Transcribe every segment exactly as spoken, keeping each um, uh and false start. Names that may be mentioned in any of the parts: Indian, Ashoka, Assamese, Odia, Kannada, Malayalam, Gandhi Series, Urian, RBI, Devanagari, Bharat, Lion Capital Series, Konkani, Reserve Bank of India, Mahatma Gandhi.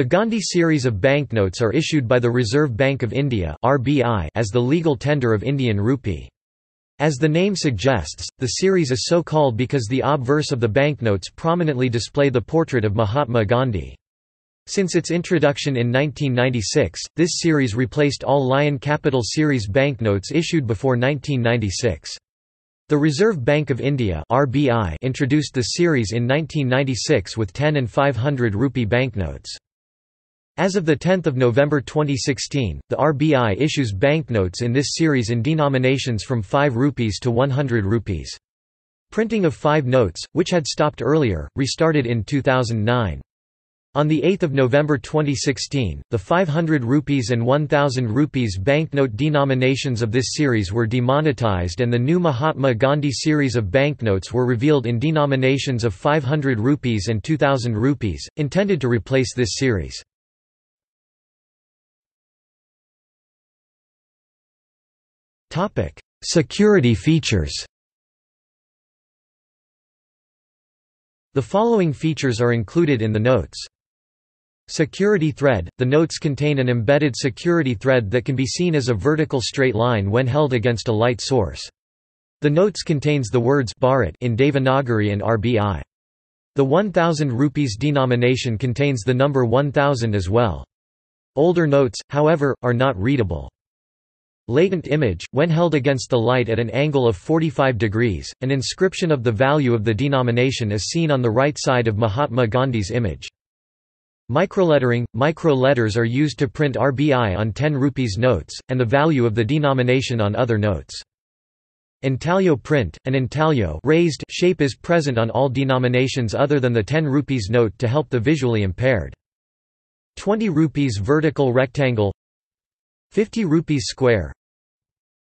The Gandhi series of banknotes are issued by the Reserve Bank of India (R B I) as the legal tender of Indian rupee. As the name suggests, the series is so called because the obverse of the banknotes prominently display the portrait of Mahatma Gandhi. Since its introduction in nineteen ninety-six, this series replaced all Lion Capital Series banknotes issued before nineteen ninety-six. The Reserve Bank of India (R B I) introduced the series in nineteen ninety-six with ten and five hundred rupee banknotes. As of the tenth of November twenty sixteen, the R B I issues banknotes in this series in denominations from five rupees to one hundred rupees. Printing of five notes, which had stopped earlier, restarted in two thousand nine. On the eighth of November twenty sixteen, the five hundred rupees and one thousand rupees banknote denominations of this series were demonetized and the new Mahatma Gandhi series of banknotes were revealed in denominations of five hundred rupees and two thousand rupees, intended to replace this series. Security features. The following features are included in the notes. Security thread. The notes contain an embedded security thread that can be seen as a vertical straight line when held against a light source. The notes contains the words Bharat in Devanagari and R B I. The one thousand rupees denomination contains the number one thousand as well. Older notes, however, are not readable. Latent image, when held against the light at an angle of forty-five degrees, an inscription of the value of the denomination is seen on the right side of Mahatma Gandhi's image. Microlettering. Microletters are used to print R B I on ten rupees notes, and the value of the denomination on other notes. Intaglio print. An intaglio raised shape is present on all denominations other than the ten rupees note to help the visually impaired. twenty rupees vertical rectangle, fifty rupees square,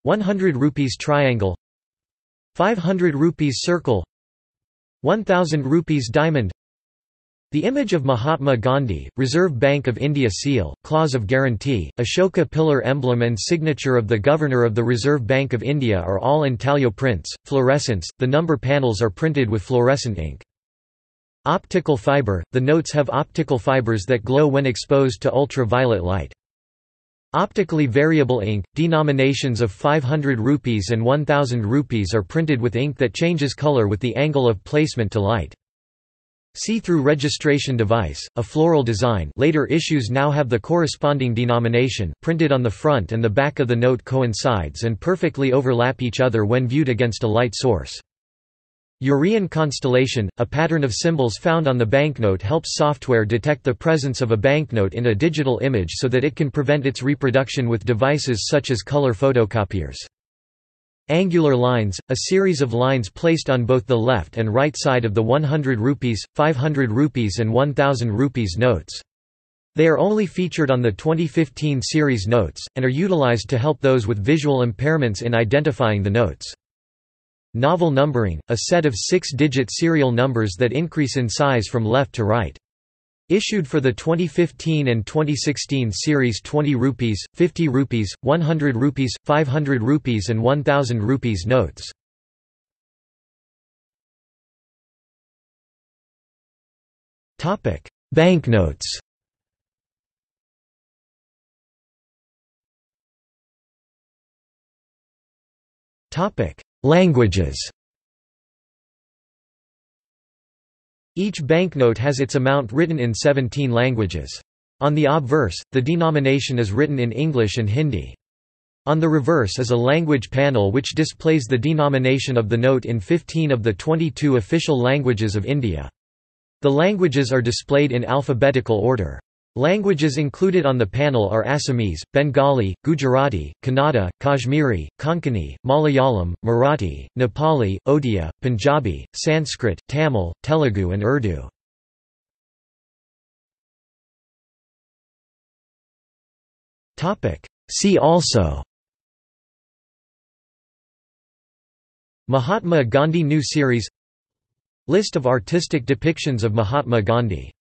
one hundred rupees triangle, five hundred rupees circle, one thousand rupees diamond. The image of Mahatma Gandhi, Reserve Bank of India seal, clause of guarantee, Ashoka pillar emblem and signature of the Governor of the Reserve Bank of India are all intaglio prints. Fluorescence. The number panels are printed with fluorescent ink. Optical fiber. The notes have optical fibers that glow when exposed to ultraviolet light. Optically variable ink. Denominations of five hundred rupees and one thousand rupees are printed with ink that changes color with the angle of placement to light. See-through registration device, a floral design. Later issues now have the corresponding denomination printed on the front and the back of the note coincides and perfectly overlap each other when viewed against a light source. Urian constellation, a pattern of symbols found on the banknote helps software detect the presence of a banknote in a digital image so that it can prevent its reproduction with devices such as color photocopiers. Angular lines, a series of lines placed on both the left and right side of the one hundred rupees, five hundred rupees and one thousand rupees notes. They are only featured on the twenty fifteen series notes, and are utilized to help those with visual impairments in identifying the notes. Novel numbering, a set of six-digit serial numbers that increase in size from left to right. Issued for the twenty fifteen and twenty sixteen series twenty rupees, fifty rupees, one hundred rupees, five hundred rupees and one thousand rupees notes. Topic: Banknotes. Topic: Languages. Each banknote has its amount written in seventeen languages. On the obverse, the denomination is written in English and Hindi. On the reverse is a language panel which displays the denomination of the note in fifteen of the twenty-two official languages of India. The languages are displayed in alphabetical order. Languages included on the panel are Assamese, Bengali, Gujarati, Kannada, Kashmiri, Konkani, Malayalam, Marathi, Nepali, Odia, Punjabi, Sanskrit, Tamil, Telugu and Urdu. See also: Mahatma Gandhi New Series, List of artistic depictions of Mahatma Gandhi.